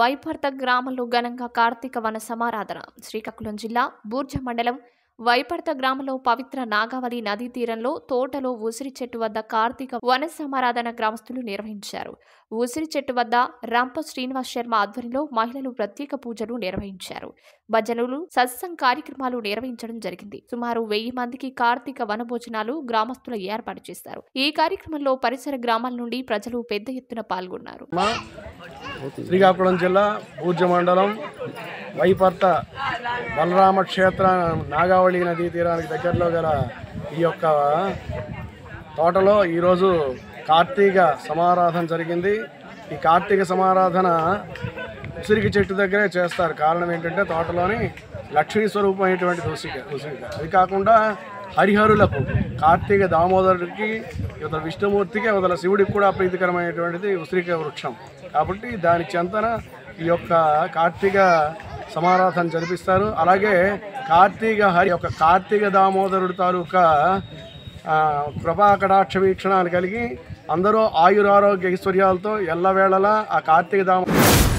Why. పర్త గ్రామంలో ఘనంగా కార్తీక వన సమారాధన. శ్రీకాకుళం జిల్లా బూర్జ మండలం వై. పర్త గ్రామంలో పవిత్ర నాగావళి నదీ తీరంలో తోటలో ఉసిరి చెట్టు వద్ద కార్తీక వన సమారాధన గ్రామస్తులు నిర్వహించారు. ఉసిరి చెట్టు వద్ద రంప శ్రీనివాస్ శర్మ ఆధ్వర్యంలో మహిళలు ప్రత్యేక పూజలు నిర్వహించారు. భజనలు, సత్సంగ కార్యక్రమాలు నిర్వహించడం జరిగింది. సుమారు 1000 మందికి కార్తీక వన భోజనాలు గ్రామస్తులు ఏర్పాటు చేశారు. ఈ కార్యక్రమంలో పరిసర గ్రామాల నుండి ప్రజలు పెద్ద ఎత్తున పాల్గొన్నారు. శ్రీకాకుళం జిల్లా బూర్జ మండలం వై. పర్త బలరామ క్షేత్ర నాగావళి నదీ తీరానికి దగ్గరలో గల ఈ యొక్క తోటలో ఈరోజు కార్తీక సమారాధన జరిగింది. ఈ కార్తీక సమారాధన ఉసిరికి చెట్టు దగ్గరే చేస్తారు. కారణం ఏంటంటే తోటలోని లక్ష్మీ స్వరూపమైనటువంటి ఉసిరిక. అది కాకుండా హరిహరులకు, కార్తీక దామోదరుడికి, ఇతర విష్ణుమూర్తికి, ఇతర శివుడికి కూడా ప్రీతికరమైనటువంటిది ఉసిరిక వృక్షం. కాబట్టి దాని చెంతన ఈ యొక్క కార్తీక సమారాధన జరిపిస్తారు. అలాగే కార్తీక హరి యొక్క కార్తీక దామోదరుడు తాలూకా కృపా కటాక్ష వీక్షణాలు కలిగి అందరూ ఆయురారోగ్య ఐశ్వర్యాలతో ఎల్లవేళలా ఆ కార్తీక దామోదరు